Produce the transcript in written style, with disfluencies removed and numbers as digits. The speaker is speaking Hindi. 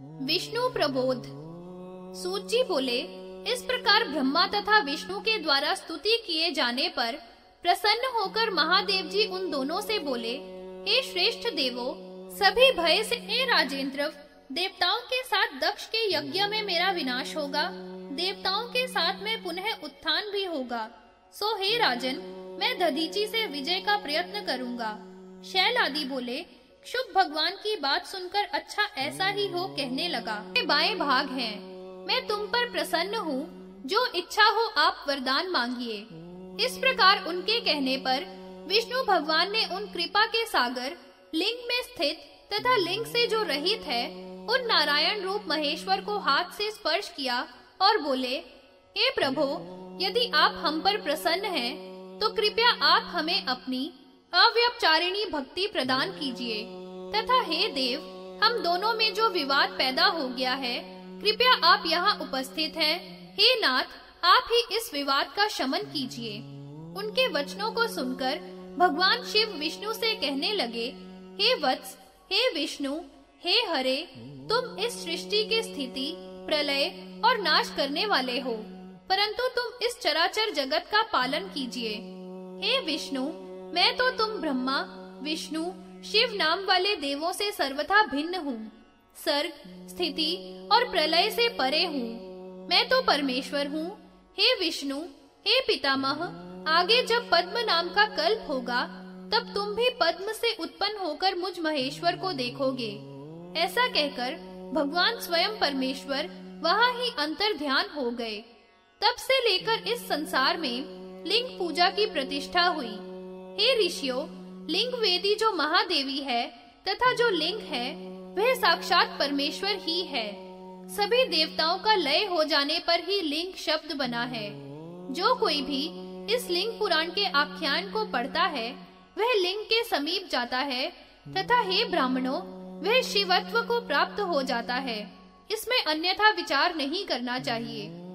विष्णु प्रबोध। सूत जी बोले, इस प्रकार ब्रह्मा तथा विष्णु के द्वारा स्तुति किए जाने पर प्रसन्न होकर महादेव जी उन दोनों से बोले, हे श्रेष्ठ देवो, सभी भय से हे राजेंद्र, देवताओं के साथ दक्ष के यज्ञ में मेरा विनाश होगा, देवताओं के साथ में पुनः उत्थान भी होगा। सो हे राजन, मैं दधीची से विजय का प्रयत्न करूंगा। शैल आदि बोले, शुभ भगवान की बात सुनकर अच्छा ऐसा ही हो, कहने लगा, बाएं भाग हैं, मैं तुम पर प्रसन्न हूँ, जो इच्छा हो आप वरदान मांगिए। इस प्रकार उनके कहने पर विष्णु भगवान ने उन कृपा के सागर लिंग में स्थित तथा लिंग से जो रहित है उन नारायण रूप महेश्वर को हाथ से स्पर्श किया और बोले, हे प्रभो, यदि आप हम पर प्रसन्न हैं, तो कृपया आप हमें अपनी अव्यपचारिणी भक्ति प्रदान कीजिए तथा हे देव, हम दोनों में जो विवाद पैदा हो गया है, कृपया आप यहाँ उपस्थित हैं, हे नाथ, आप ही इस विवाद का शमन कीजिए। उनके वचनों को सुनकर भगवान शिव विष्णु से कहने लगे, हे वत्स, हे विष्णु, हे हरे, तुम इस सृष्टि की स्थिति, प्रलय और नाश करने वाले हो, परंतु तुम इस चराचर जगत का पालन कीजिए। हे विष्णु, मैं तो तुम ब्रह्मा, विष्णु, शिव नाम वाले देवों से सर्वथा भिन्न हूँ, सर्ग, स्थिति और प्रलय से परे हूँ, मैं तो परमेश्वर हूँ। हे विष्णु, हे पितामह, आगे जब पद्म नाम का कल्प होगा, तब तुम भी पद्म से उत्पन्न होकर मुझ महेश्वर को देखोगे। ऐसा कहकर भगवान स्वयं परमेश्वर वहाँ ही अंतर ध्यान हो गए। तब से लेकर इस संसार में लिंग पूजा की प्रतिष्ठा हुई। हे ऋषियों, लिंग वेदी जो महादेवी है तथा जो लिंग है वह साक्षात परमेश्वर ही है। सभी देवताओं का लय हो जाने पर ही लिंग शब्द बना है। जो कोई भी इस लिंग पुराण के आख्यान को पढ़ता है वह लिंग के समीप जाता है तथा हे ब्राह्मणों, वह शिवत्व को प्राप्त हो जाता है। इसमें अन्यथा विचार नहीं करना चाहिए।